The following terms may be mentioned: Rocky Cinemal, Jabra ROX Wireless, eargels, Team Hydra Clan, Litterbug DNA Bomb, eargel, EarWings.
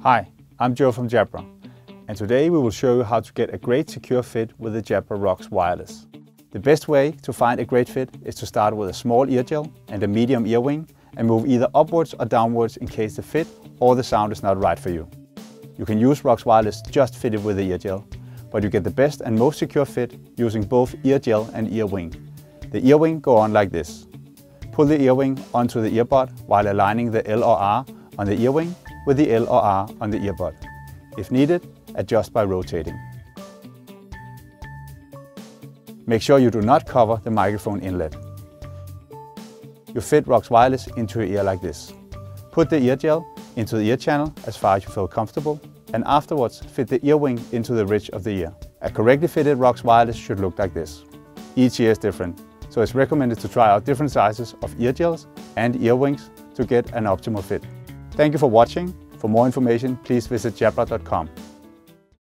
Hi, I'm Joe from Jabra, and today we will show you how to get a great secure fit with the Jabra ROX Wireless. The best way to find a great fit is to start with a small eargel and a medium earwing and move either upwards or downwards in case the fit or the sound is not right for you. You can use ROX Wireless just fitted with the eargel, but you get the best and most secure fit using both eargel and earwing. The earwing go on like this. Pull the earwing onto the earbud while aligning the L or R on the earwing with the L or R on the earbud. If needed, adjust by rotating. Make sure you do not cover the microphone inlet. You fit ROX Wireless into your ear like this. Put the eargel into the ear channel as far as you feel comfortable, and afterwards fit the earwing into the ridge of the ear. A correctly fitted ROX Wireless should look like this. Each ear is different, so it's recommended to try out different sizes of eargels and earwings to get an optimal fit. Thank you for watching. For more information, please visit jabra.com.